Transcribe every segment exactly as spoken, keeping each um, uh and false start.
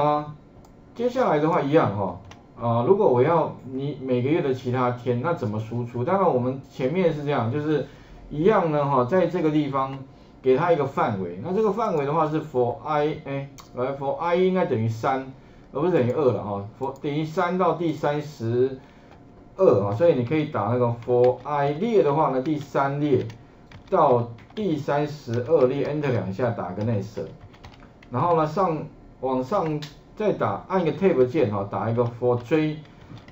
啊，接下来的话一样哈、哦，啊、呃，如果我要你每个月的其他天，那怎么输出？当然我们前面是这样，就是一样呢哈、哦，在这个地方给它一个范围，那这个范围的话是 for i 哎，来 for i 应该等于三，而不是等于二了哈、哦、，for 等于三到第三十二啊，所以你可以打那个 for i 列的话呢，第三列到第三十二列 enter 两下打个 next， 然后呢上往上。 再打按一个 Tab 键哈，打一个 For J，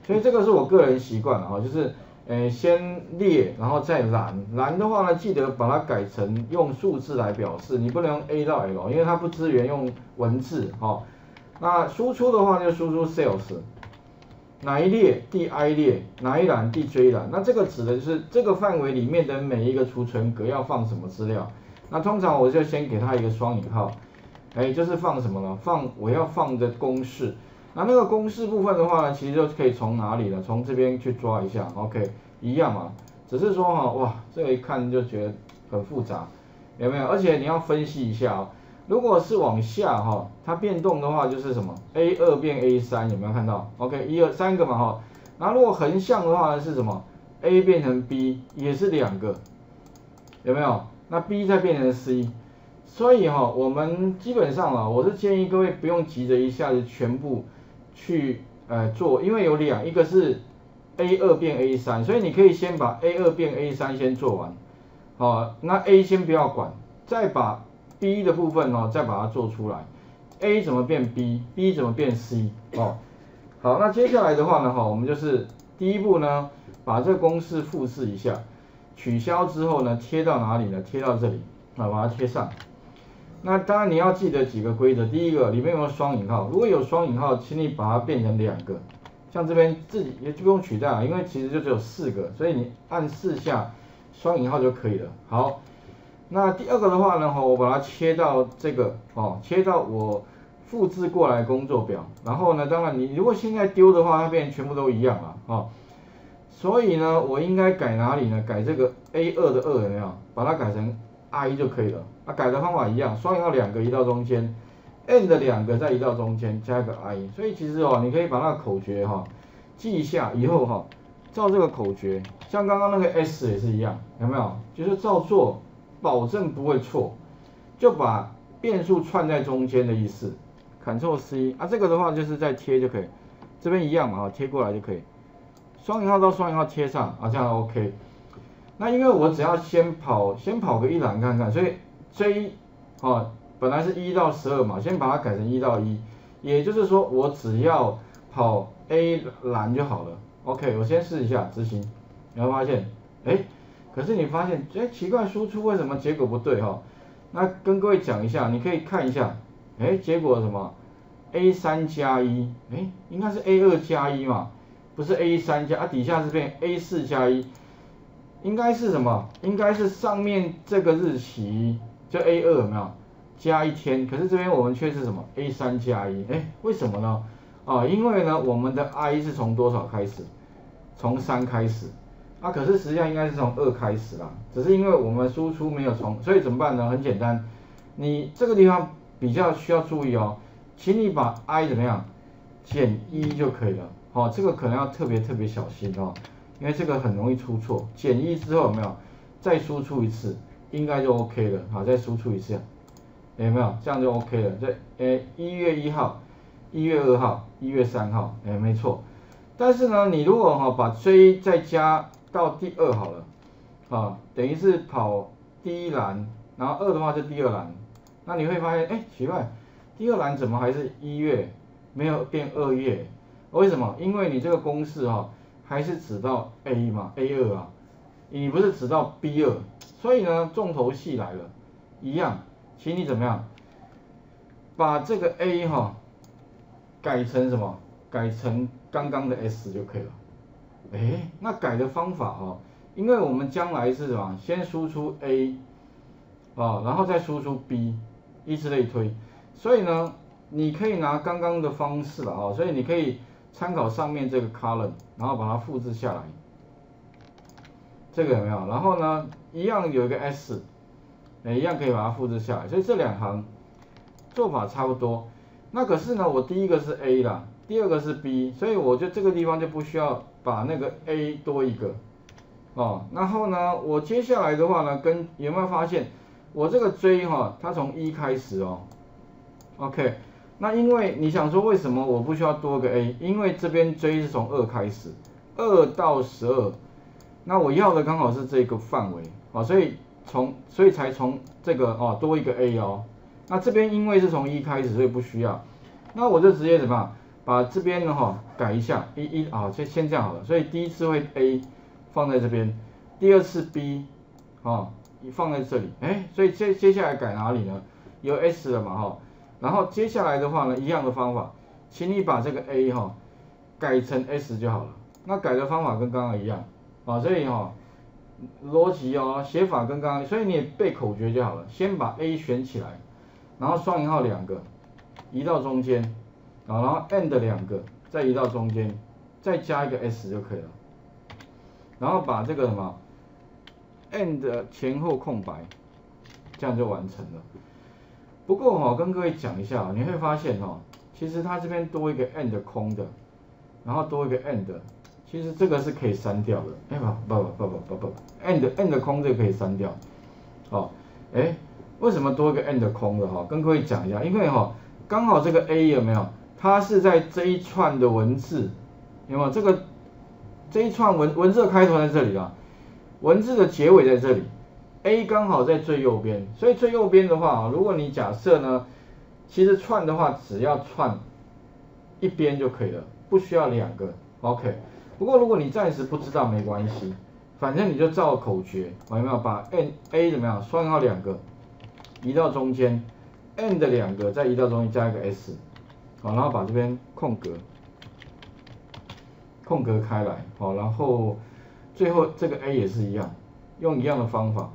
所以这个是我个人习惯哈，就是呃先列，然后再栏，栏的话呢，记得把它改成用数字来表示，你不能用 A 到 L， 因为它不支援用文字哈。那输出的话就输出 Sales， 哪一列第 I 列，哪一栏第 J 栏，那这个指的就是这个范围里面的每一个储存格要放什么资料。那通常我就先给它一个双引号。 哎，就是放什么呢？放我要放的公式。那那个公式部分的话呢，其实就可以从哪里呢？从这边去抓一下 ，OK， 一样嘛。只是说哈、哦，哇，这个一看就觉得很复杂，有没有？而且你要分析一下哦。如果是往下哈、哦，它变动的话就是什么 ？A 二 变 A 三， 有没有看到 ？OK， 一二三个嘛哈、哦。那如果横向的话呢是什么 ？A 变成 B， 也是两个，有没有？那 B 再变成 C。 所以哈、哦，我们基本上啊，我是建议各位不用急着一下子全部去呃做，因为有两，一个是 A 二 变 A 三， 所以你可以先把 A 二 变 A 三 先做完，好、哦，那 A 先不要管，再把 B 的部分哦，再把它做出来 ，A 怎么变 B，B 怎么变 C 哦，好，那接下来的话呢，哈、哦，我们就是第一步呢，把这个公式复制一下，取消之后呢，贴到哪里呢？贴到这里，啊，把它贴上。 那当然你要记得几个规则，第一个里面有没有双引号？如果有双引号，请你把它变成两个，像这边自己也就不用取代了，因为其实就只有四个，所以你按四下双引号就可以了。好，那第二个的话呢，我把它切到这个哦，切到我复制过来工作表，然后呢，当然你如果现在丢的话，它变成全部都一样了哦。所以呢，我应该改哪里呢？改这个 A 二 的二有没有？把它改成 I 就可以了。 啊、改的方法一样，双引号两个移到中间 ，and 两个再移到中间，加一个 i， 所以其实哦，你可以把那个口诀哈、哦、记一下，以后哈、哦、照这个口诀，像刚刚那个 s 也是一样，有没有？就是照做，保证不会错，就把变数串在中间的意思。Ctrl C 啊，这个的话就是再贴就可以，这边一样嘛，贴过来就可以，双引号到双引号贴上啊，这样 OK。那因为我只要先跑，先跑个一栏看看，所以。 J 哦，本来是一到十二嘛，先把它改成一到一，也就是说我只要跑 A 栏就好了。OK， 我先试一下执行，你会发现，哎，可是你发现，哎，奇怪，输出为什么结果不对哈、哦？那跟各位讲一下，你可以看一下，哎，结果什么 ？A 三 加一，哎，应该是 A 二 加一嘛，不是 A 三 加，啊，底下是变 A 四 加一，应该是什么？应该是上面这个日期。 就 A 二 有没有加一天？可是这边我们却是什么 A 三 加一，哎，为什么呢？啊、哦，因为呢我们的 i 是从多少开始？从三开始。啊，可是实际上应该是从二开始啦，只是因为我们输出没有从，所以怎么办呢？很简单，你这个地方比较需要注意哦，请你把 i 怎么样减一就可以了。好、哦，这个可能要特别特别小心哦，因为这个很容易出错。减一之后有没有再输出一次？ 应该就 OK 了，好，再输出一下，有没有？这样就 OK 了。这，诶，一月一号，一月二号，一月三号，诶，没错。但是呢，你如果哈、哦、把追再加到第二好了，啊，等于是跑第一栏，然后二的话是第二栏，那你会发现，哎，奇怪，第二栏怎么还是一月，没有变二月？为什么？因为你这个公式哈、哦、还是指到 A 嘛 ，A 二 啊，你不是指到 B 二。 所以呢，重头戏来了，一样，请你怎么样，把这个 A 哈、哦、改成什么？改成刚刚的 S 就可以了。哎，那改的方法哦，因为我们将来是什么？先输出 A， 哦，然后再输出 B， 依次类推。所以呢，你可以拿刚刚的方式了哦，所以你可以参考上面这个 column， 然后把它复制下来。 这个有没有？然后呢，一样有一个 S， 哎，一样可以把它复制下来，所以这两行做法差不多。那可是呢，我第一个是 A 啦，第二个是 B， 所以我就这个地方就不需要把那个 A 多一个哦。然后呢，我接下来的话呢，跟有没有发现我这个 J 哈、哦，它从一开始哦。OK， 那因为你想说为什么我不需要多个 A？ 因为这边 J 是从二开始， 二到十二，那我要的刚好是这个范围啊、哦，所以从所以才从这个哦多一个 A 哦。 那这边因为是从一开始，所以不需要。那我就直接怎么样，把这边的哈改一下，一一啊，先先这样好了。所以第一次会 A 放在这边，第二次 B 啊、哦、放在这里，哎，所以接接下来改哪里呢？有 S 了嘛哈、哦。然后接下来的话呢，一样的方法，请你把这个 A 哈、哦、改成 S 就好了。那改的方法跟刚刚一样啊、哦，所以哈、哦、逻辑哦写法跟刚刚，所以你也背口诀就好了，先把 A 选起来。 然后双引号两个，移到中间，然后 and 两个，再移到中间，再加一个 s 就可以了。然后把这个什么 and 前后空白，这样就完成了。不过哈、哦，跟各位讲一下、哦，你会发现哦，其实它这边多一个 and 空的，然后多一个 and， 其实这个是可以删掉的。哎不不不不不不 ，and and 空这个可以删掉。哦，哎。 为什么多一个 and 空的哈？跟各位讲一下，因为哈刚好这个 A 有没有？它是在这一串的文字，有没有？这个这一串文文字的开头在这里啦，文字的结尾在这里 ，A 刚好在最右边，所以最右边的话，如果你假设呢，其实串的话只要串一边就可以了，不需要两个 ，OK。不过如果你暂时不知道没关系，反正你就照口诀，有没有？把 and A 怎么样？双引号两个。 移到中间 ，and 两个，再移到中间加一个 s， 好，然后把这边空格，空格开来，好，然后最后这个 a 也是一样，用一样的方法，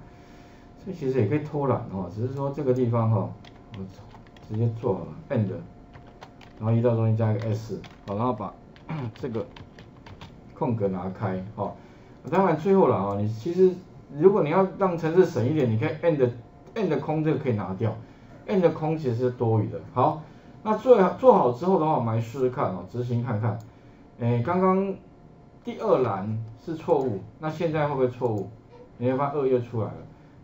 所以其实也可以偷懒哦，只是说这个地方哈，我直接做好了 and， 然后移到中间加一个 s， 好，然后把这个空格拿开，好，当然最后了啊，你其实如果你要让程式省一点，你可以 and。 and 空这个可以拿掉 ，and 空其实是多余的。好，那做做好之后的话，我们来试试看哦，执行看看。哎，刚刚第二栏是错误，那现在会不会错误？你会发现二又出来了。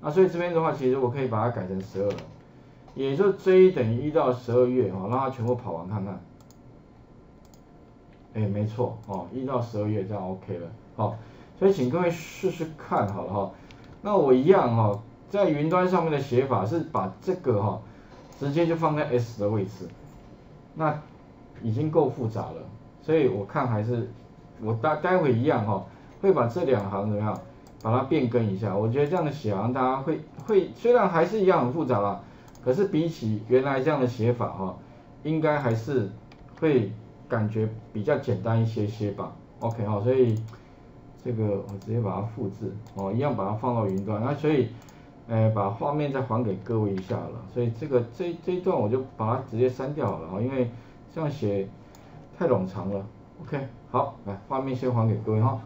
那所以这边的话，其实我可以把它改成十二了，也就 J 等于一到十二月哈、哦，让它全部跑完看看。哎，没错哦， 一到十二月这样 OK 了。好、哦，所以请各位试试看好了哈、哦。那我一样哈、哦。 在云端上面的写法是把这个哈、哦、直接就放在 S 的位置，那已经够复杂了，所以我看还是我待待会一样哈、哦，会把这两行怎么样把它变更一下。我觉得这样的写法大家会会虽然还是一样很复杂啦，可是比起原来这样的写法哈、哦，应该还是会感觉比较简单一些些吧。OK 哈、哦，所以这个我直接把它复制哦，一样把它放到云端，那、啊、所以。 哎，把画面再还给各位一下了，所以这个这这一段我就把它直接删掉了啊，因为这样写太冗长了。OK， 好，来画面先还给各位哈。